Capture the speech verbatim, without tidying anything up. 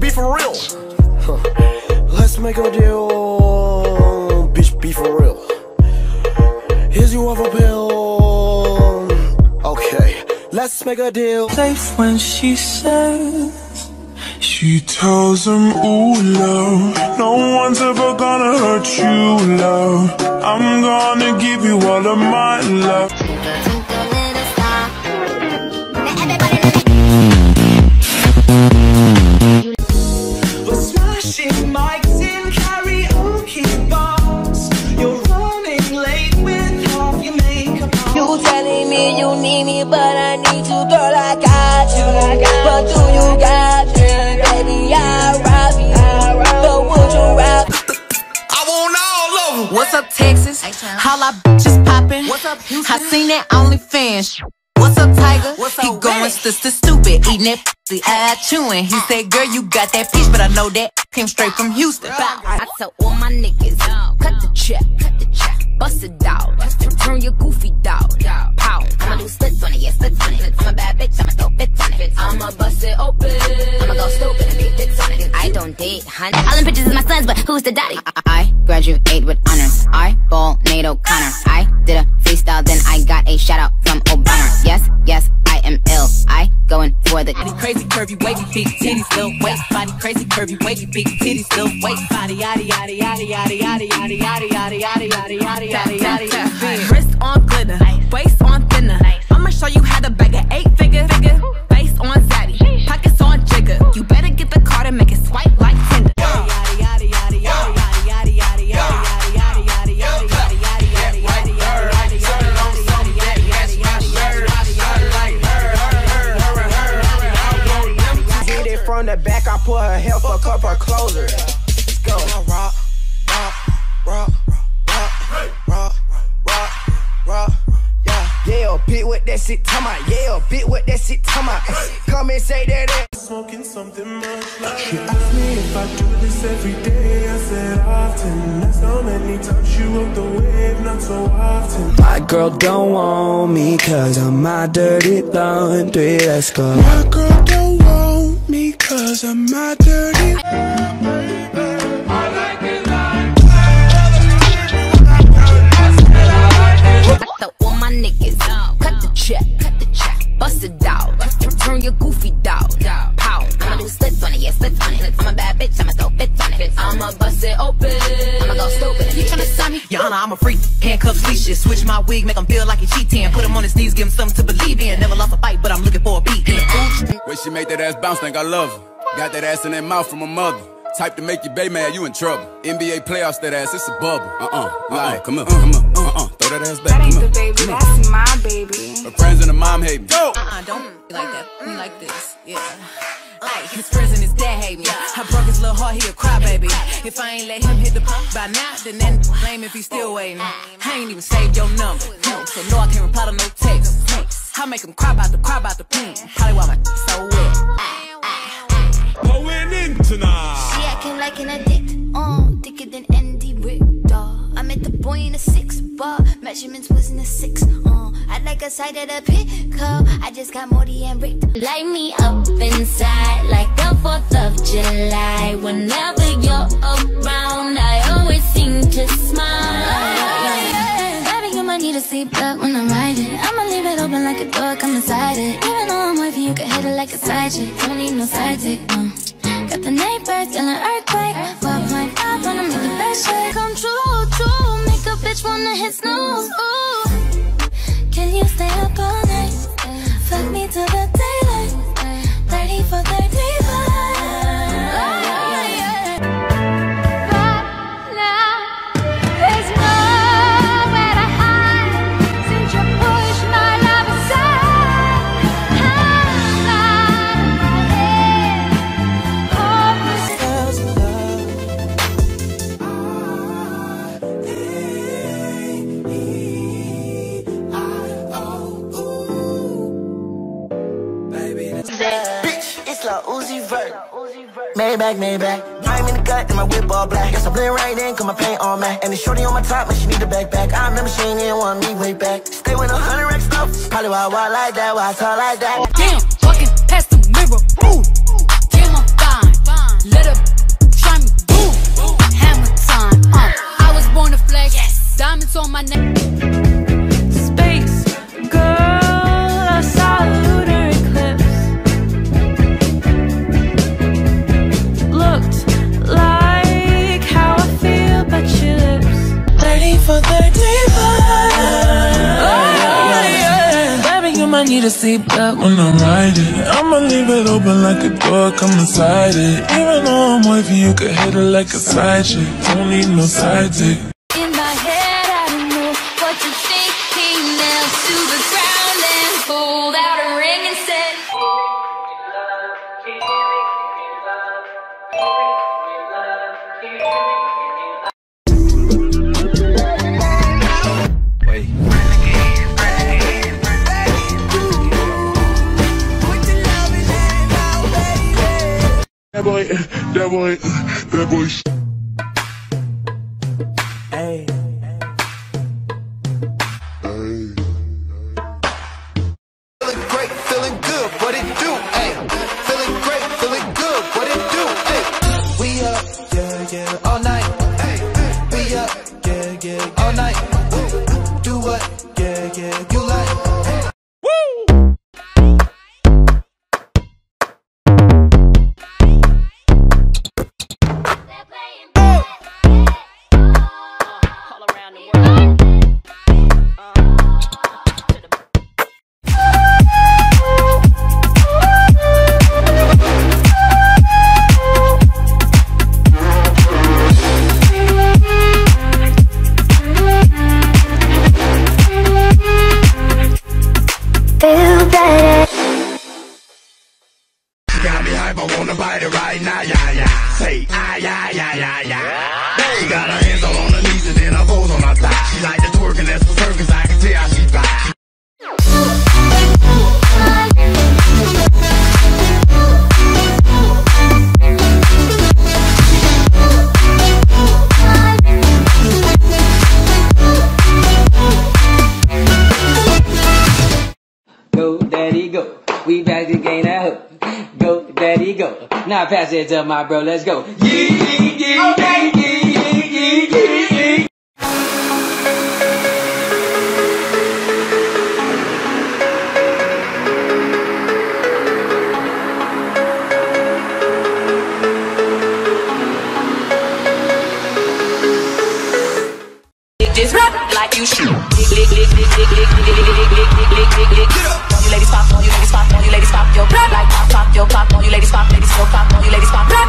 be for real. Huh. Let's make a deal, bitch, be for real. Here's your other pill. Okay, let's make a deal. Safe when she says, she tells him, ooh, love, no one's ever gonna hurt you, love. I'm gonna give you all of my love. You need me, but I need you, girl. I got you, I got but do you got you, baby? I'll rob you, I'll rob but would you rob? I want all of them. What's up, Texas? All our bitches poppin'. What's up, Houston? I seen that OnlyFans. What's up, Tiger? What's up, he going sister stupid, eating that pussy, I chewing. He said, girl, you got that peach, but I know that came straight from Houston. I tell all my niggas, cut the check, cut the check, bust it out, turn your goofy dog. I'ma do splits on it, yeah, splits on it. I'm a bad bitch, I'ma throw bits on it. I'ma bust it open, I'ma go stupid and make bits on it. I don't date, honey. All them bitches is my sons, but who's the daddy? I, I, I graduate with honors. I ball Nate O'Connor. I did a freestyle, then I got a shout out from Obama. Yes, yes, I am ill. I going for the crazy curvy wavy big titties, little waist body. Crazy curvy wavy big titties, little waist body. Yaddy yaddy yaddy yaddy yaddy yaddy yaddy yaddy yaddy yaddy yaddy yaddy yaddy. Wrist on glitter, waist on thinner. I'ma show you how to bag an eight figure figure. Face on zaddy, pockets on jigger. You better get the card and make it swipe like Tinder. Did it from the back, I put her help a cup or closer. Let's go. Rock, rock, rock, rock, rock, rock, rock. Yeah, bitch, what that shit talking about? Yeah, bitch, what that shit talking about? Come and say that ass. Smoking something much like she asked me if I do this every day. I said often. That's how many times you up the wave, not so often. My girl don't want me, cause I'm my dirty laundry. Let's go. My girl don't want me, cause I'm my dirty laundry. Niggas, cut the check, cut the check, bust it out, turn your goofy dog, pow. I'ma do splits on it, yeah, splits on it. I'm a bad bitch, I'ma throw bits on it. I'ma bust it open, I'ma go stupid. You tryna sign me? Your Honor, I'm a freak. Handcuffs, leashes, switch my wig, make him feel like he's cheating. Put him on his knees, give him something to believe in. Never lost a fight, but I'm looking for a beat. In the when she make that ass bounce, think I love her. Got that ass in that mouth from her mother. Type to make you bae mad, you in trouble. N B A playoffs, that ass, it's a bubble. Uh-uh, uh-uh, come up, come up, uh-uh, throw that ass back. That ain't the baby, that's my baby. Her friends and her mom hate me. Uh-uh, don't be like that, we like this, yeah. Like his friends and his dad hate me. I broke his little heart, he a cry baby. If I ain't let him hit the pump by now, then that's lame if he still waiting. I ain't even saved your number, so no, I can't reply to no text. I make him cry about the, cry about the pain. Probably why my so wet. Going in tonight. Like an addict, oh, thicker than Andy Richter. I met the boy in a six bar, measurements wasn't a six. Oh, uh. I like a side of the pickup. I just got Morty and Richter. Light me up inside like the Fourth of July. Whenever you're around, I always seem to smile. Grabbing on my knee to sleep, but when I'm riding, I'ma leave it open like a door. Come inside it. Even though I'm with you, you can hit it like a side chick. Don't need no side chick. No. Got the neighbors in an earthquake. four point five wanna make the best shit come true, true. Make a bitch wanna hit snooze. Ooh, can you stay up all night? Fuck me till the daylight. thirty-four, thirty-five. Maybach, Maybach. Prime in the gut and my whip all black. Guess I blend right in, cause my paint all matte. And the shorty on my top, man, she need a backpack. I remember she ain't even want me way back. Stay with a hundred racks though. Probably why I walk like that, why I talk like that. Damn, fucking past the mirror. Ooh, damn, I'm fine. need a seatbelt when I'm riding. I'ma leave it open like a door, come inside it. Even though I'm wavy, you could hit it like a side chick. Don't need no side dick. In my head, I don't know what to think. Nails to the ground and pulled out a ring and said, that boy, that boy, that boy. Hey. Hey. Feeling great, feeling good, what it do? Hey. Feeling great, feeling good, what it do? Hey. We up, yeah, yeah, all night. Hey. We up, yeah, yeah, all night. Woo. Do what, yeah, yeah, you like. Hey. Woo. I wanna bite it right now, yeah, yeah. Say, ah, yeah, yeah, yeah, yeah. She got her hands all on her knees and then her toes on her thighs. She like to twerk and that's for her, cause I can tell how she fly. Go, daddy, go. We back to gain that hook. Go, daddy, go. Now pass it to my bro, let's go. Yee, yee, yee, okay. Yee, yee, yee, yee, yee. This rap like you shoot. Lick, lick, lick, lick, lick, lick, lick, lick, lick, lick, lick, lick. You ladies pop on, you ladies pop on, you ladies pop your blood like pop, pop, yo, pop on, you ladies pop, ladies go pop on, you ladies pop.